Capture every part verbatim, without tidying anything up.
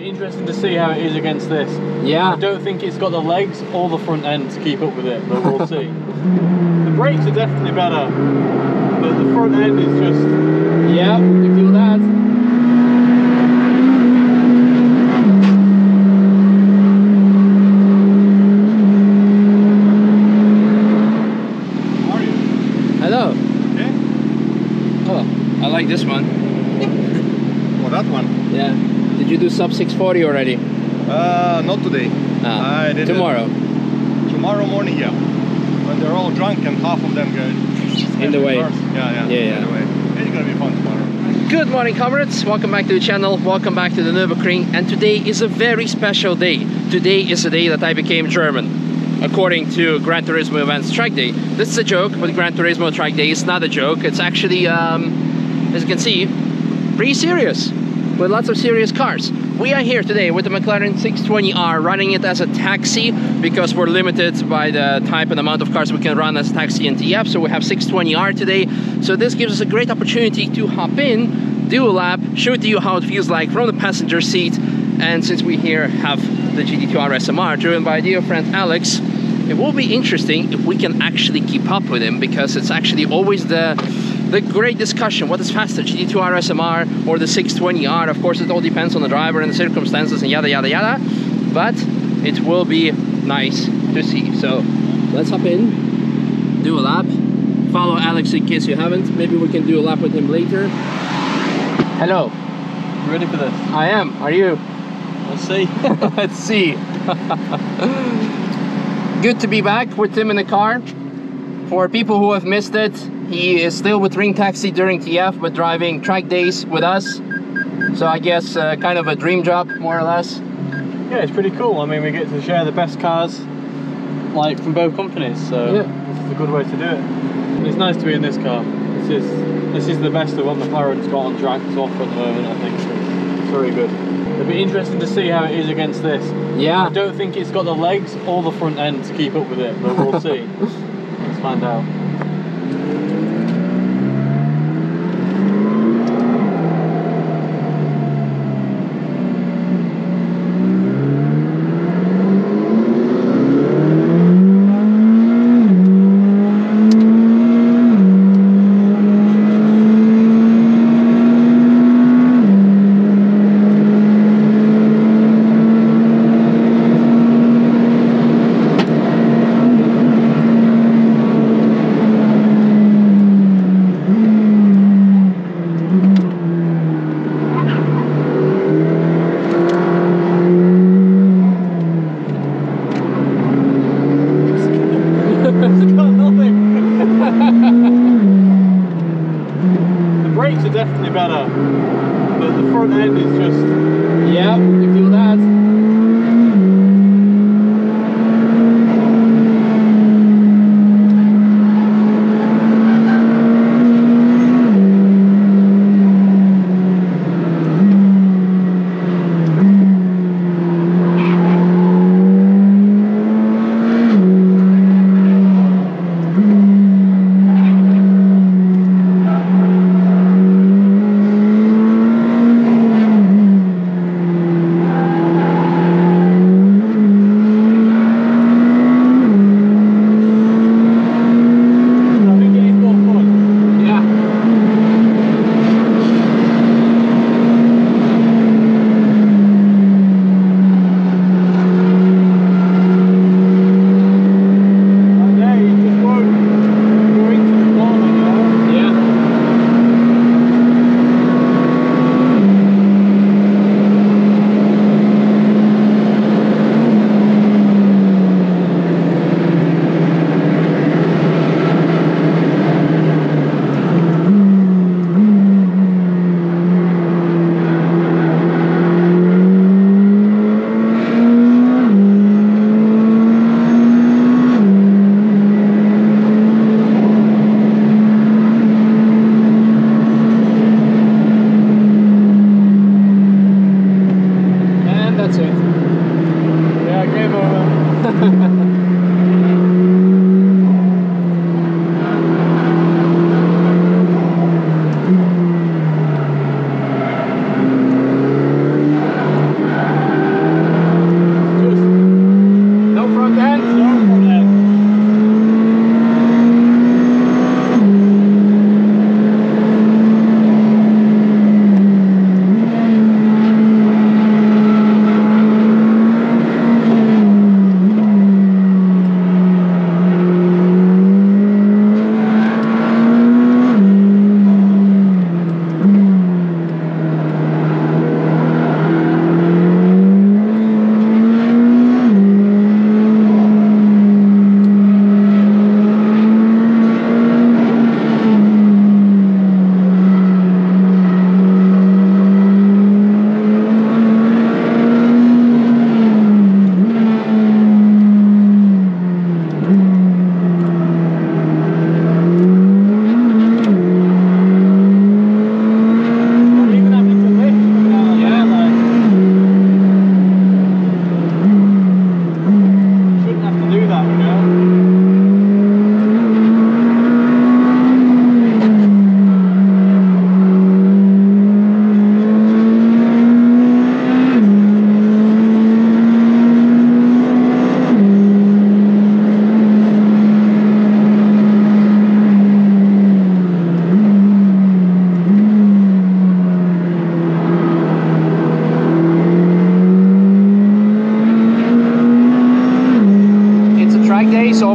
be interesting to see how it is against this. Yeah. I don't think it's got the legs or the front end to keep up with it, but we'll see. The brakes are definitely better, but the front end is just... Yeah, you feel that. This one. Or that one. Yeah. Did you do sub six forty already? Uh, not today. No. I did tomorrow. It. Tomorrow morning, yeah. When they're all drunk and half of them go in the way. Cars. Yeah, yeah. Yeah, yeah. In the way. It's gonna be fun tomorrow. Good morning, comrades. Welcome back to the channel. Welcome back to the Nürburgring. And today is a very special day. Today is the day that I became German. According to Gran Turismo Events Track Day. This is a joke, but Gran Turismo Track Day is not a joke. It's actually um. As you can see, pretty serious, with lots of serious cars. We are here today with the McLaren six twenty R, running it as a taxi, because we're limited by the type and amount of cars we can run as a taxi in the app, so we have six twenty R today. So this gives us a great opportunity to hop in, do a lap, show to you how it feels like from the passenger seat. And since we here have the G T two R S M R, driven by dear friend Alex, it will be interesting if we can actually keep up with him, because it's actually always the The great discussion, what is faster, G T two R S M R or the six twenty R? Of course, it all depends on the driver and the circumstances and yada, yada, yada. But it will be nice to see. So let's hop in, do a lap. Follow Alex in case you haven't. Maybe we can do a lap with him later. Hello. You ready for this? I am. Are you? Let's see. Let's see. Good to be back with him in the car. For people who have missed it, he is still with Ring Taxi during T F, but driving track days with us. So I guess uh, kind of a dream job, more or less. Yeah, it's pretty cool. I mean, we get to share the best cars, like, from both companies. So yeah, this is a good way to do it. It's nice to be in this car. This is this is the best of what McLaren's got on track to offer at the moment. I think it's, it's very good. It'll be interesting to see how it is against this. Yeah. I don't think it's got the legs or the front end to keep up with it, but we'll see. Let's find out.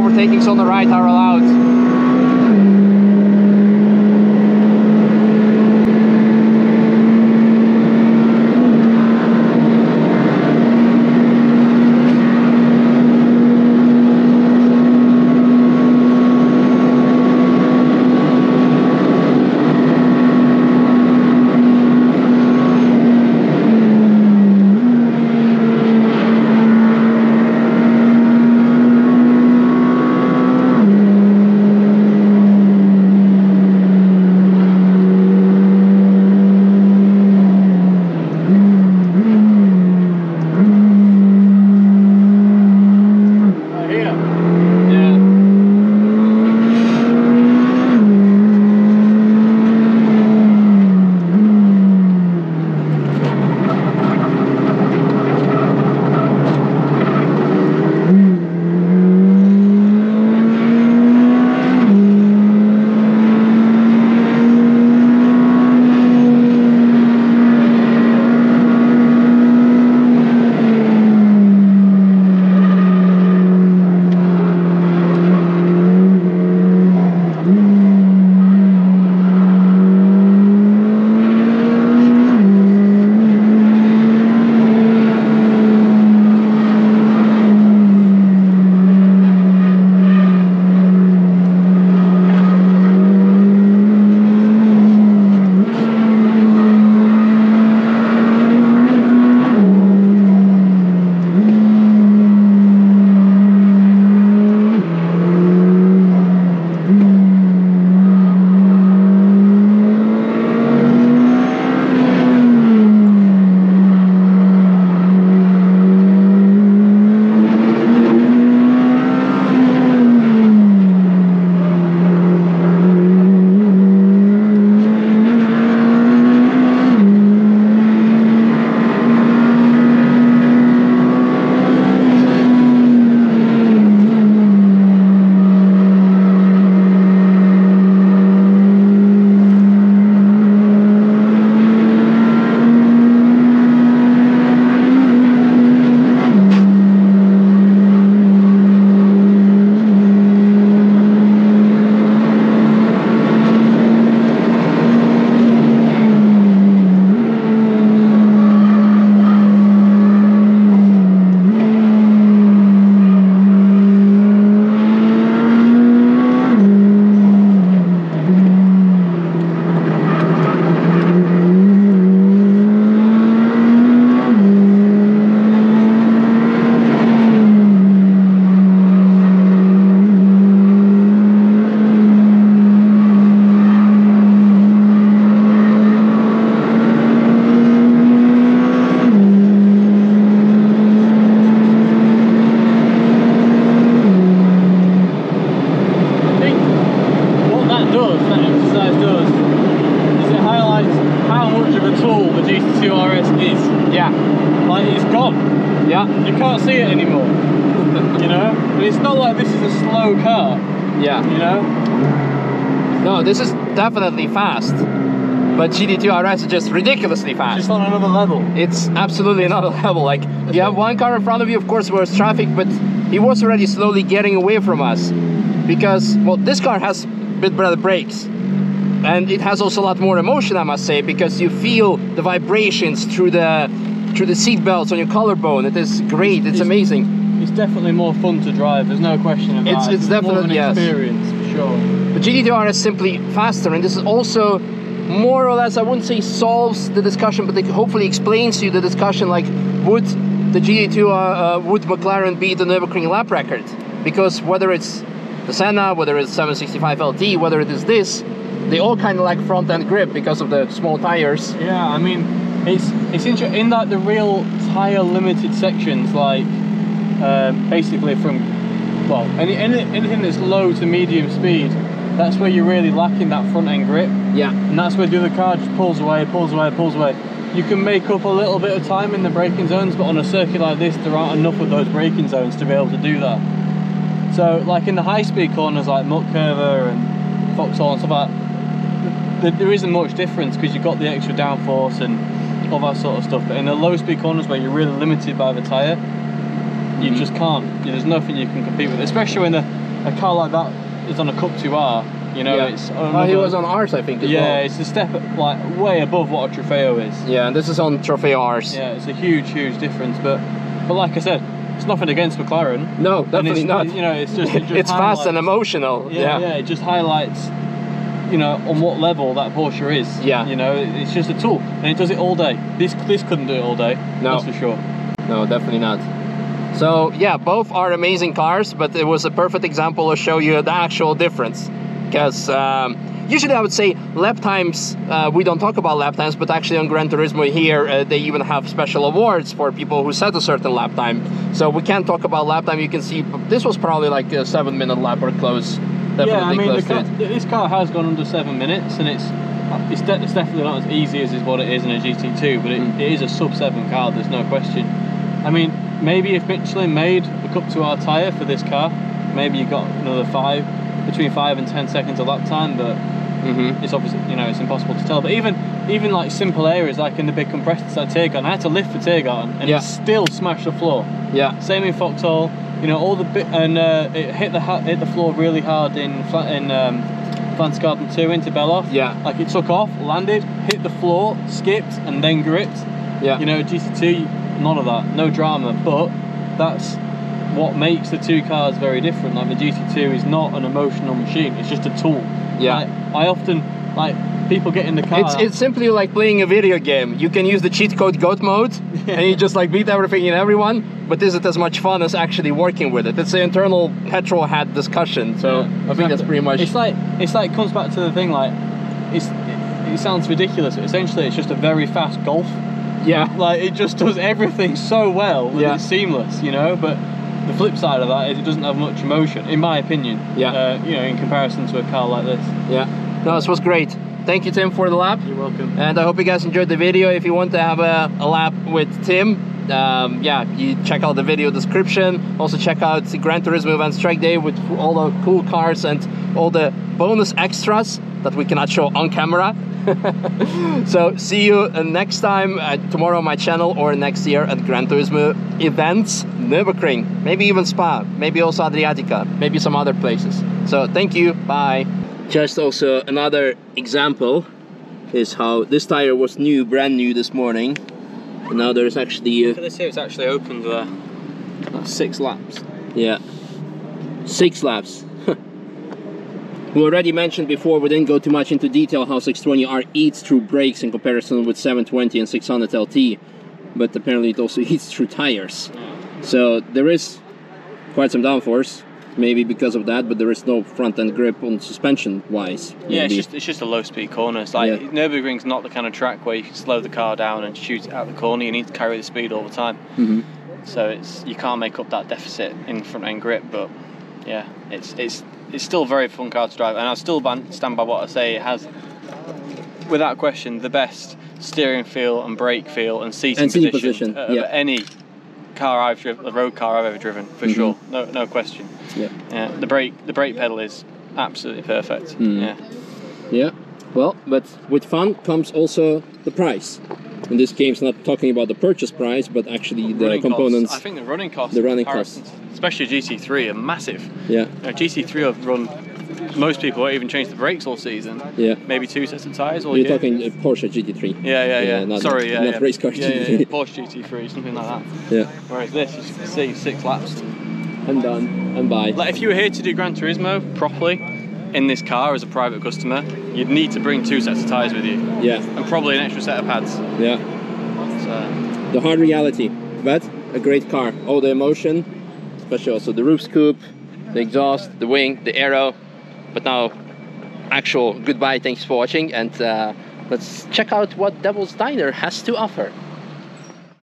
overtakings on the right are allowed. Definitely fast, but G T two R S is just ridiculously fast. It's just on another level. It's absolutely another level. Like, you have one car in front of you, of course, where's traffic, but he was already slowly getting away from us because, well, this car has a bit better brakes, and it has also a lot more emotion, I must say, because you feel the vibrations through the through the seat belts on your collarbone. It is great. It's, it's amazing. It's definitely more fun to drive. There's no question about it's, it. It's, it's definitely more of an yes. experience for sure. But G T two R is simply faster, and this is also more or less, I wouldn't say solves the discussion, but it hopefully explains to you the discussion, like, would the G T two, uh, uh, would McLaren beat the Nürburgring lap record? Because whether it's the Senna, whether it's seven sixty-five L T, whether it is this, they all kind of lack front-end grip because of the small tires. Yeah, I mean, it's it's interesting in that the real tire-limited sections, like, uh, basically from, well, any, any anything that's low to medium speed, that's where you're really lacking that front end grip. Yeah. And that's where the other car just pulls away, pulls away, pulls away. You can make up a little bit of time in the braking zones, but on a circuit like this, there aren't enough of those braking zones to be able to do that. So, like in the high speed corners like Cup two R and Foxall and stuff like that, there, there isn't much difference because you've got the extra downforce and all that sort of stuff. But in the low speed corners where you're really limited by the tyre, you mm-hmm. just can't. There's nothing you can compete with, especially when the a car like that is on a Cup two R, you know. Yeah. It's another, oh, he was on R's, I think, as yeah, well. Yeah, it's a step like way above what a Trofeo is. Yeah, and this is on Trofeo R's. Yeah, it's a huge, huge difference. But, but like I said, it's nothing against McLaren. No, definitely not. You know, it's just, it just it's fast and emotional. Yeah, yeah, yeah, it just highlights, you know, on what level that Porsche is. Yeah, you know, it's just a tool, and it does it all day. This this couldn't do it all day. No, that's for sure. No, definitely not. So yeah, both are amazing cars, but it was a perfect example to show you the actual difference. Because um, usually I would say lap times, uh, we don't talk about lap times, but actually on Gran Turismo here, uh, they even have special awards for people who set a certain lap time. So we can't talk about lap time. You can see this was probably like a seven minute lap or close. Definitely yeah, I mean, close the car, to it. This car has gone under seven minutes, and it's it's, de it's definitely not as easy as is what it is in a G T two, but it, mm. it is a sub seven car, there's no question. I mean, maybe if Michelin made the Cup two R tyre for this car, maybe you got another five, between five and ten seconds of lap time, but mm-hmm. it's obviously, you know, it's impossible to tell. But even even like simple areas, like in the big compressors at Tiergarten, I had to lift for Tiergarten, and yeah. it still smashed the floor. Yeah. Same in Foxall. You know, all the bit, and uh, it hit the ha hit the floor really hard in flat in um, Pflanzgarten two into Belhof. Yeah, like it took off, landed, hit the floor, skipped, and then gripped. Yeah, you know, G T two, none of that, no drama. But that's what makes the two cars very different. Like the G T two is not an emotional machine; it's just a tool. Yeah, like, I often like. People get in the car. It's, it's simply like playing a video game. You can use the cheat code goat mode, yeah. and you just like beat everything and everyone, but isn't as much fun as actually working with it. It's an internal petrol hat discussion. So yeah, I exactly. think that's pretty much. It's like it's like comes back to the thing. Like it's it, it sounds ridiculous. But essentially, it's just a very fast golf. Yeah. Like it just does everything so well. That yeah. It's seamless, you know. But the flip side of that is it doesn't have much emotion, in my opinion. Yeah. Uh, you know, in comparison to a car like this. Yeah. No, this was great. Thank you, Tim, for the lap. You're welcome. And I hope you guys enjoyed the video. If you want to have a, a lap with Tim, um, yeah, you check out the video description. Also check out the Gran Turismo Events Track Day with all the cool cars and all the bonus extras that we cannot show on camera. So see you next time, uh, tomorrow on my channel, or next year at Gran Turismo Events Nürburgring. Maybe even Spa, maybe also Adriatica, maybe some other places. So thank you, bye. Just also another example is how this tire was new, brand new this morning, and now there's actually a, look at this here, it's actually opened there. That's six laps. Yeah, six laps. We already mentioned before, we didn't go too much into detail how six twenty R eats through brakes in comparison with seven twenty and six hundred L T, but apparently it also eats through tires. So there is quite some downforce. Maybe because of that, but there is no front end grip on suspension wise. Maybe. Yeah, it's just, it's just a low speed corner. It's like yeah. Nürburgring's not the kind of track where you can slow the car down and shoot at the corner. You need to carry the speed all the time. Mm-hmm. So it's you can't make up that deficit in front end grip. But yeah, it's it's it's still a very fun car to drive, and I still stand by what I say. It has, without question, the best steering feel and brake feel and seating and position, position. Uh, yeah. of any car I've driven, the road car I've ever driven, for mm-hmm. sure, no no question. Yeah. Yeah. The brake the brake pedal is absolutely perfect. Mm. Yeah. Yeah. Well, but with fun comes also the price. In this case, not talking about the purchase price, but actually the running components. Costs. I think the running costs. The running costs, especially G T three, are massive. Yeah. You know, G T three have run. Most people won't even change the brakes all season. Yeah. Maybe two sets of tires. All You're year. Talking uh, Porsche G T three. Yeah, yeah, yeah. yeah. Not, Sorry, yeah, not yeah. race car yeah, G T three. Yeah, yeah. Porsche G T three, something like that. Yeah. Whereas this, as you can see, six laps. I'm done, and bye. Like if you were here to do Gran Turismo properly in this car as a private customer, you'd need to bring two sets of tyres with you. Yeah. And probably an extra set of pads. Yeah. So. The hard reality, but a great car. All the emotion, especially also the roof scoop, the exhaust, the wing, the aero. But now, actual goodbye, thanks for watching, and uh, let's check out what Devil's Diner has to offer.